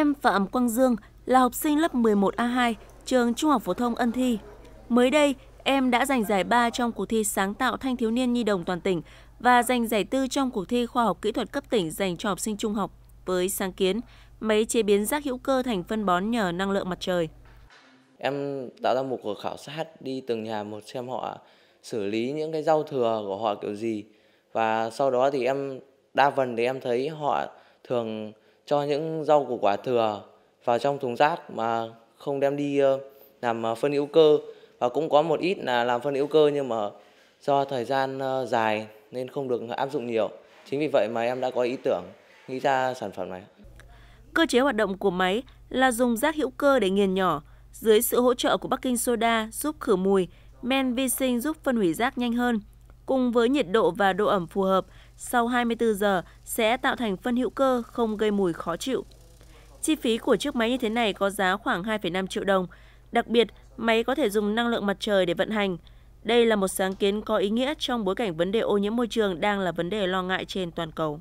Em Phạm Quang Dương là học sinh lớp 11A2, trường Trung học Phổ thông Ân Thi. Mới đây, em đã giành giải 3 trong cuộc thi sáng tạo thanh thiếu niên nhi đồng toàn tỉnh và giành giải 4 trong cuộc thi khoa học kỹ thuật cấp tỉnh dành cho học sinh trung học với sáng kiến máy chế biến rác hữu cơ thành phân bón nhờ năng lượng mặt trời. Em tạo ra một cuộc khảo sát đi từng nhà một xem họ xử lý những cái rau thừa của họ kiểu gì. Và sau đó thì em đa phần thì em thấy họ thường cho những rau củ quả thừa vào trong thùng rác mà không đem đi làm phân hữu cơ, và cũng có một ít là làm phân hữu cơ nhưng mà do thời gian dài nên không được áp dụng nhiều. Chính vì vậy mà em đã có ý tưởng nghĩ ra sản phẩm này. Cơ chế hoạt động của máy là dùng rác hữu cơ để nghiền nhỏ dưới sự hỗ trợ của baking soda giúp khử mùi, men vi sinh giúp phân hủy rác nhanh hơn. Cùng với nhiệt độ và độ ẩm phù hợp, sau 24 giờ sẽ tạo thành phân hữu cơ không gây mùi khó chịu. Chi phí của chiếc máy như thế này có giá khoảng 2,5 triệu đồng. Đặc biệt, máy có thể dùng năng lượng mặt trời để vận hành. Đây là một sáng kiến có ý nghĩa trong bối cảnh vấn đề ô nhiễm môi trường đang là vấn đề lo ngại trên toàn cầu.